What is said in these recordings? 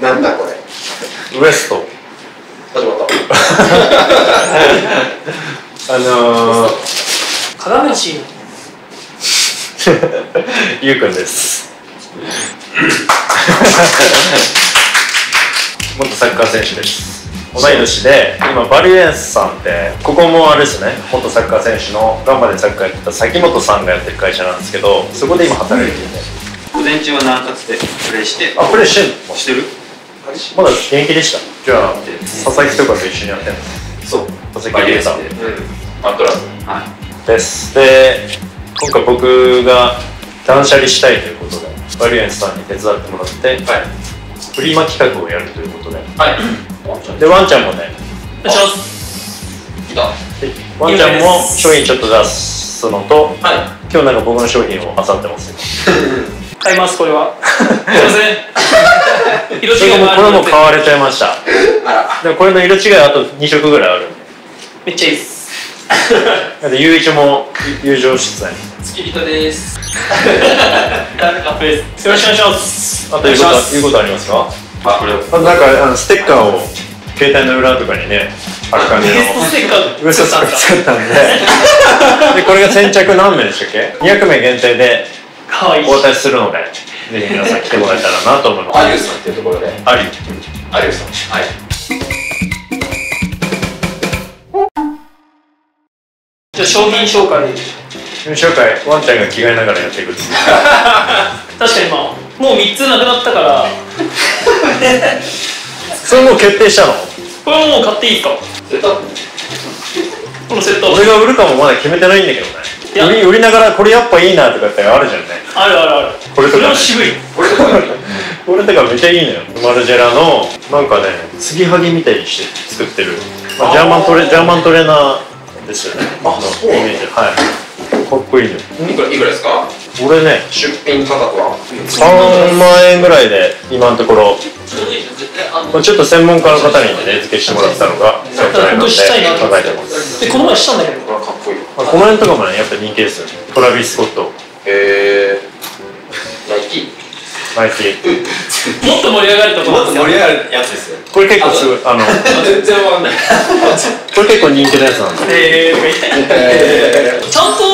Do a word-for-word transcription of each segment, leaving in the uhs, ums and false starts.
なんだこれ。ウエスト。始まった。あのー。鏡のシーン。ゆうくんです。元サッカー選手です。同い年で、今バリエンスさんって、ここもあれですね、元サッカー選手のガンバでサッカーやってた崎本さんがやってる会社なんですけど、そこで今働いてるんで。午前中は南葛でプレーして。あ、プレーしてんの？してる？まだ現役でした。じゃあ佐々木とかと一緒にやってんの？そう。佐々木龍さん。アントラーズ。はい。です。で、今回僕が断捨離したいということで、バリエンスさんに手伝ってもらって、フリマ企画をやるということで。はい。で、ワンちゃんもね、ワンちゃんも商品ちょっと出すのと、はい、今日なんか僕の商品をあさってますよ。買います、これは。すいません。色違いもあるので。これも買われちゃいました。でもこれの色違いあとにしょくぐらいあるんで。めっちゃいいっす。だってゆういちも友情出演。月人です。ダルカフェです。よろしくお願いします。あということ、いうことありますか？あ、これなんかあのステッカーを携帯の裏とかにねある感じのステッカーを作ったんで、これが先着何名でしたっけ？にひゃくめい限定で応対するので、ぜひ皆さん来てもらえたらなと思います。アリウスさんっていうところで、アリウスさん、はい。じゃあ商品紹介、商品紹介ワンちゃんが着替えながらやっていく。確かにまあもうみっつなくなったからそれもう決定したの？これはもう買っていいか。セットこのセット俺が売るかもまだ決めてないんだけどね。売りながらこれやっぱいいなとかってあるじゃんね。あるあるある。これとか渋い。これとかめっちゃいいのよ。マルジェラのなんかね、継ぎはぎみたいにして作ってるジャーマントレーナーですよね。あ、そうなんですか。かっこいいね。いくらですか？俺ね、出品価格はさんまんえんぐらいで、今のところちょっと専門家の方に値付けしてもらったのがそれくらいなんで叩いてます。で、この前したんだけど、この辺とかもね、やっぱ人気ですよね。トラビス・スコット、へえ、ナイキナイキ、もっと盛り上がると思うんですよ。もっと盛り上がるやつですよ。これ結構すごい、あの全然わかんない。これ結構人気のやつなんだ。へえ、ちゃんと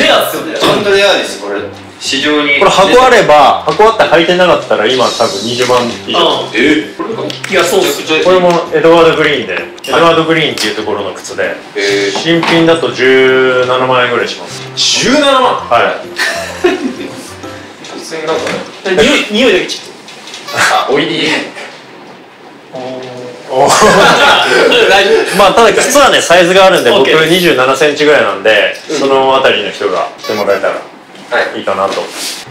レアですよね。ちゃんとレアです、これ。市場にこれ箱あれば、箱あって履いてなかったら今多分にじゅうまんいじょう。ええ、いや、そうです。これもエドワード・グリーンで、エドワード・グリーンっていうところの靴で、新品だとじゅうななまんえんぐらいします。じゅうななまん？はい。匂いだけちょっと、あ、オイリー。おお、まあただ靴はね、サイズがあるんで、僕にじゅうななセンチぐらいなんで、そのあたりの人が着てもらえたらいいかなと。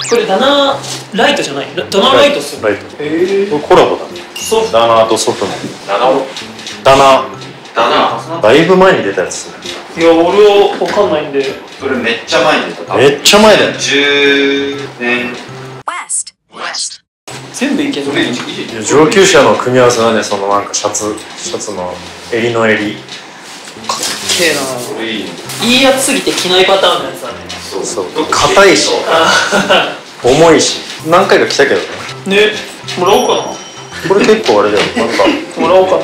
これダナーライトじゃない、ダナーライトっすよ。ライト、ええ、コラボだね。ダナーとソフトのダナーダナーだいぶ前に出たやつ。いや、俺は分かんないんで。それめっちゃ前に出た。めっちゃ前だよ。じゅうねん全部いける。上級者の組み合わせだね。そのなんかシャツ、シャツの襟の襟かっけえな。いいやつすぎて着ないパターンのやつだね。そうそう、硬いし重いし、何回か着たけどね。もらおうかな。これ結構あれだよ、なんかもらおうかな。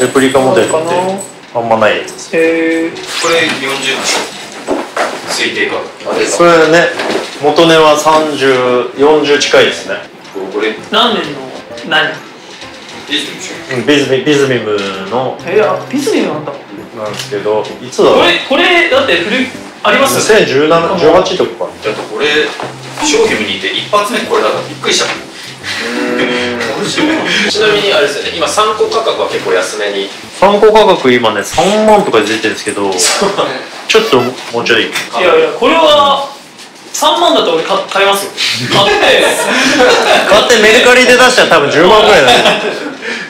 レプリカモデルってあんまないやつ。へえ、これよんじゅうまんついていかないそれね。元値はさんじゅう、よんじゅう近いですね。何年の何？ビズミ、ビズミムの。え、あ、ビズミムなんだ。なんですけど、いつだろう。これ、これだって古いありますよね。にせんじゅうなな、じゅうはちとかかな。だってこれ商品にいて一発目これだからびっくりした。ちなみにあれですよね、今参考価格は結構安めに。参考価格今ねさんまんとか出てるんですけど、ちょっともうちょい。いやいや、これは。さんまんだと俺買いますよ。買って買ってメルカリで出したら多分じゅうまんぐらいだね。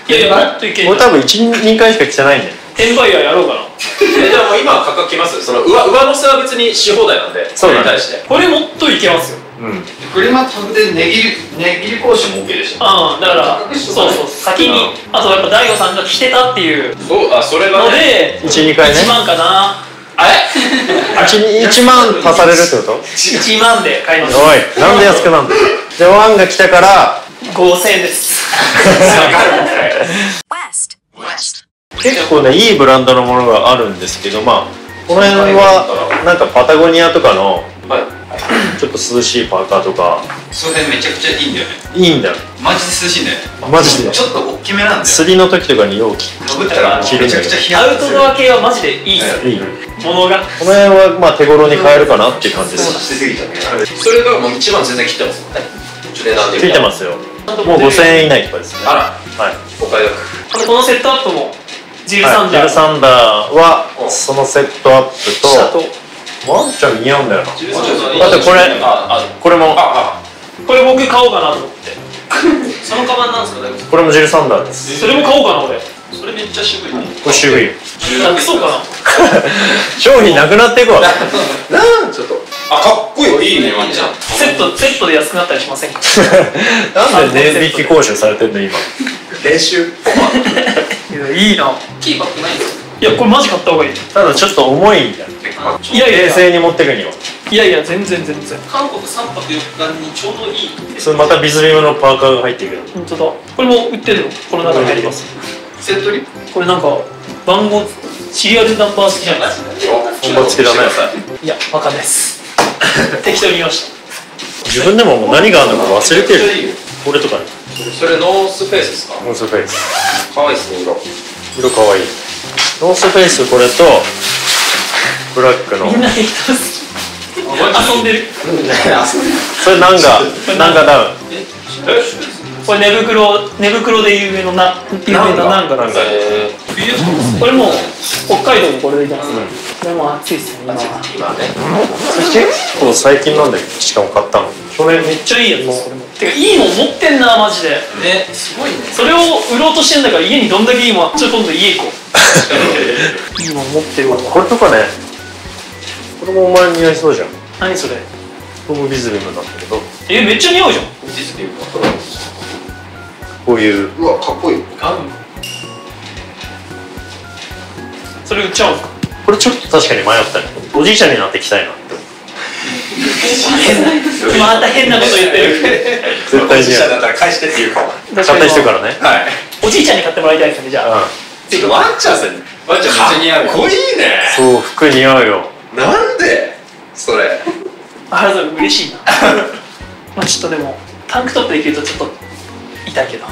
いやいや、もっといける。俺多分いち、にかいしか着てないんで。転売ヤーやろうかな。え、じゃあもう今は価格きます。その上乗せは別にし放題なんで、それに対してこれもっといけますよ。うん、フリマタブで値切り交渉も OK でした。ああ、だからそうそう、先にあとやっぱ大悟さんが着てたっていうのでいち、にかいねいちまんかな。あれいちまん足されるってこと？いちまんで買います。おい、なんで安くなんだ。じゃあワンが来たからごせんえんです。結構ね、いいブランドのものがあるんですけど、まあこの辺はなんかパタゴニアとかのちょっと涼しいパーカーとか、その辺めちゃくちゃいいんだよね。いいんだよ。マジで涼しいんだよ。マジで。ちょっと大きめなんだよ。釣りの時とかによう着たら着るんだけど。アウトドア系はマジでいい。いい。ものがこの辺はまあ手頃に買えるかなっていう感じです。それがもう一番全然切ってますもんね。ついてますよ。もうごせんえん以内とかですね。あら。はい。お買い得。このセットアップも。ジルサンダーはそのセットアップとワンちゃん似合うんだよな。だってこれこれもこれ僕買おうかなと思って。そのカバンなんですか？これもジルサンダーです。それも買おうかな。俺それめっちゃ渋い。これ渋いよ。なくそうかな。商品なくなっていくわ。なんちょっとあかっこいい。いいね。ワンちゃんセットセットで安くなったりしませんか？なんで値引き交渉されてんの今。練習いいな。キーバックないんですか？いやこれマジ買った方がいい。ただちょっと重いんだよ。いやいや冷静に持ってくには。いやいや全然全然。韓国さんぱくよっかにちょうどいい。それまたvisvimのパーカーが入っていく。本当だ。これも売ってるの。この中にあります。セットリ？これなんか番号シリアルナンバー付きじゃないですか？ナンバー付きだね。いやわかんないです。適当に見ました。自分でももう何があるのか忘れてる。これとかね。それノースフェイスですか？ノースフェイス。可愛いですね色。色可愛い。ノースフェイスこれとブラックの。みんな適当すぎ。遊んでる。それなんかなんかダウン。これ寝袋寝袋で有名のな有名ななんかなんか。これも北海道もこれでいいじゃないですか。これも暑いですね。今ね。結構最近なんだけどしかも買ったの。これめっちゃいいやつ。てかいいもん持ってんなマジでね。すごいね。それを売ろうとしてんだから家にどんだけいいもん。ちょっと今度家行こう。いいもん持ってるわ。これとかね。これもお前似合いそうじゃん。何それ？これもvisvimなんだけど。えめっちゃ似合うじゃん。visvimこういう。うわかっこいい。それ売っちゃおうか。これちょっと確かに迷ったね。おじいちゃんになってきたいなって。また変なこと言ってる。絶対違う。だったら返してっていうか。買った人からね。はい。おじいちゃんに買ってもらいたいですねじゃあ。ちょっとワンちゃんさん。ワンちゃんめっちゃ似合う。かっこいいね。そう服似合うよ。なんでそれ。あれ嬉しいな。まあちょっとでもタンクトップで着るとちょっと痛いけど。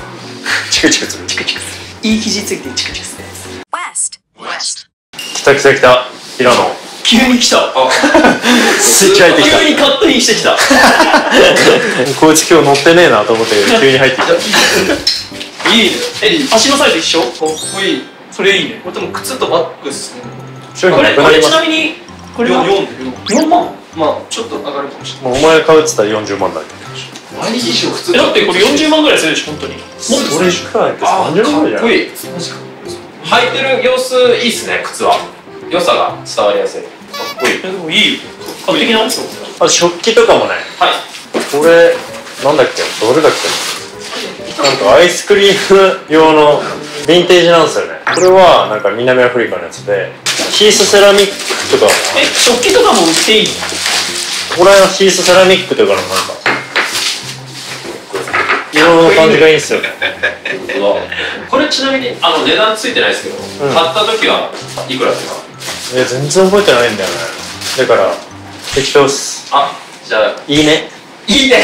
チクチクする。チクチクする。いい生地ついてチクチクする。きたきたきた。平野。急に来た。スイッチ入ってきた。急にカットインしてきた。こいつ今日乗ってねえなと思って急に入ってきた。いいね。え、足のサイズ一緒？かっこいい。それいいね。これでも靴とバッグですね。これこれちなみにこれはよんまん。まあちょっと上がるかもしれない。お前買うっつったらよんじゅうまんだよ。毎日一緒靴。だってこれよんじゅうまんぐらいするでしょ本当に。もっとそれしかないです。さんじゅうまんじゃない。かっこいい。履いてる様子いいですね靴は。良さが伝わりやすい。かっこいい。でもいいよ。完璧なんですよ。あ、食器とかもね。はい。これなんだっけ？どれだっけ？なんかアイスクリーム用のヴィンテージなんですよね。これはなんか南アフリカのやつで、ヒースセラミックとか。え、食器とかも売っていいの？これのヒースセラミックとかのなんか色の感じがいいんですよ。これちなみにあの値段ついてないですけど、買った時はいくらですか？いや全然覚えてないんだよね。だから適当っす。あ、じゃあいいね。いいね。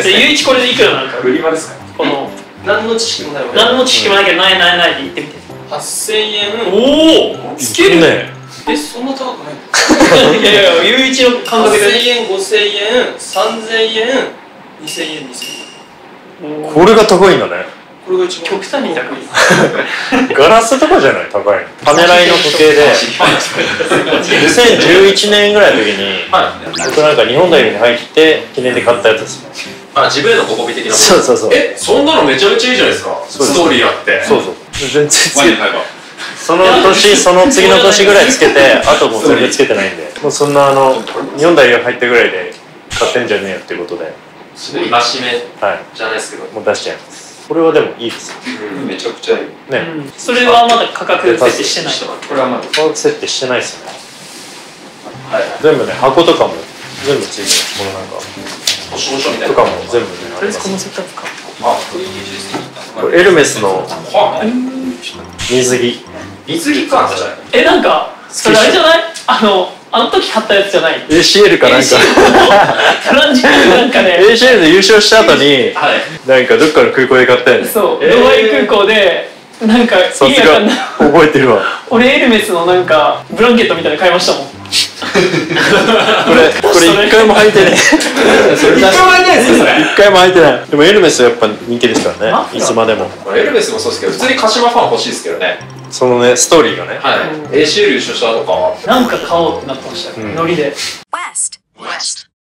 でゆういちこれでいくらなんか。売り場ですか。この何の知識もない。何の知識もないけどないないないで言ってみて。はっせんえん。おお。つけるね。えそんな高くない？いやいやゆういちの感覚で。はっせんえん、ごせんえん、さんぜんえん、にせんえん、にせんえん。これが高いんだね。これが一番極端に高い。ガラスとかじゃない高いの。パネライの時計でにせんじゅういちねんぐらいの時に僕なんか日本代表に入って記念で買ったやつです。あ、自分へのご褒美的な。そうそうそう。え、そんなのめちゃめちゃいいじゃないですか。ストーリーあって。そうそう全然つけない。その年その次の年ぐらいつけて、あともう全然つけてないんで、もうそんなあの日本代表入ったぐらいで買ってんじゃねえよっていうことで、すごい戒めじゃないですけどもう出しちゃいます。これはでもいいです。めちゃくちゃいい。ね。それはまだ価格設定してない。これはまだ価格設定してないですね。はい。全部ね箱とかも全部ついてる。このなんか。とかも全部ね。とりあえずこのセットアップか。あこれエルメスの水着。水着か。え、なんかそれあれじゃない？あのあの時買ったやつじゃない エーシーエル かなんかトランジットなんかね エーシーエル で優勝した後になんかどっかの空港で買ったよね。そう、ドバイ空港でなんかさすが覚えてるわ。俺エルメスのなんかブランケットみたいなの買いましたもん。これこれ一回も履いてない。一回も履いてないですよ。一回も履いてない。でもエルメスはやっぱ人気ですからね。いつまでも。エルメスもそうですけど、普通に鹿島ファン欲しいですけどね。そのねストーリーがね。はい。エーシーエル 優勝したとかはなんか買おうってなってました。ノリで。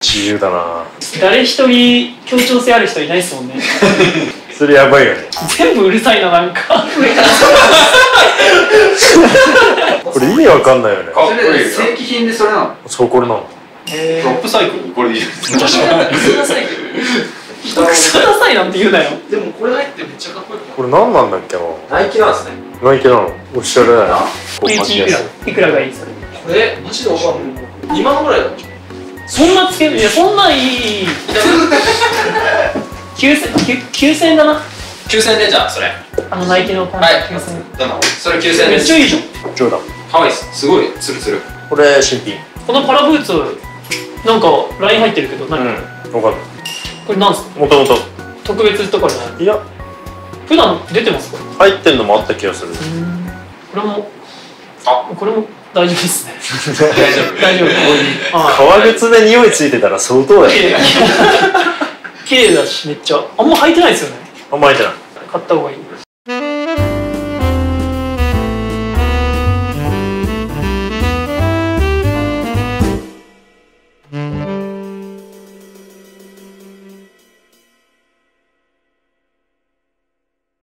自由だな。誰一人協調性ある人いないですもんね。それやばいよね。全部うるさいな、なんかこれ意味わかんないよね。それ正規品でそれなの。そう、これなの。ええ、ロップサイクルこれでいいですか。草田サイクル、草田サイなんて言うなよ。でもこれ入ってめっちゃかっこいい。これ何なんだっけな。ナイキなんですね。ナイキなの。おしゃれだよ。これいくらがいいですか。これマジでおしゃれ。にまんぐらいだ。そんなつける。いや、そんないい。きゅうせんえんだな。きゅうせんえんで。じゃあそれあのナイキのパンツきゅうせんえん。それきゅうせんえんです。めっちゃいいじゃん。冗談。かわいいです。すごいツルツル。これ新品。このパラブーツなんかライン入ってるけど何。うん、分かる。これなんすか。もともと特別とかじゃない。いや、普段出てますか。入ってるのもあった気がする。これもあ、これも大丈夫ですね。大丈夫大丈夫。革靴で匂いついてたら相当やね。綺麗だし、めっちゃあんま履いてないですよね。あんま履いてない。買った方がいい。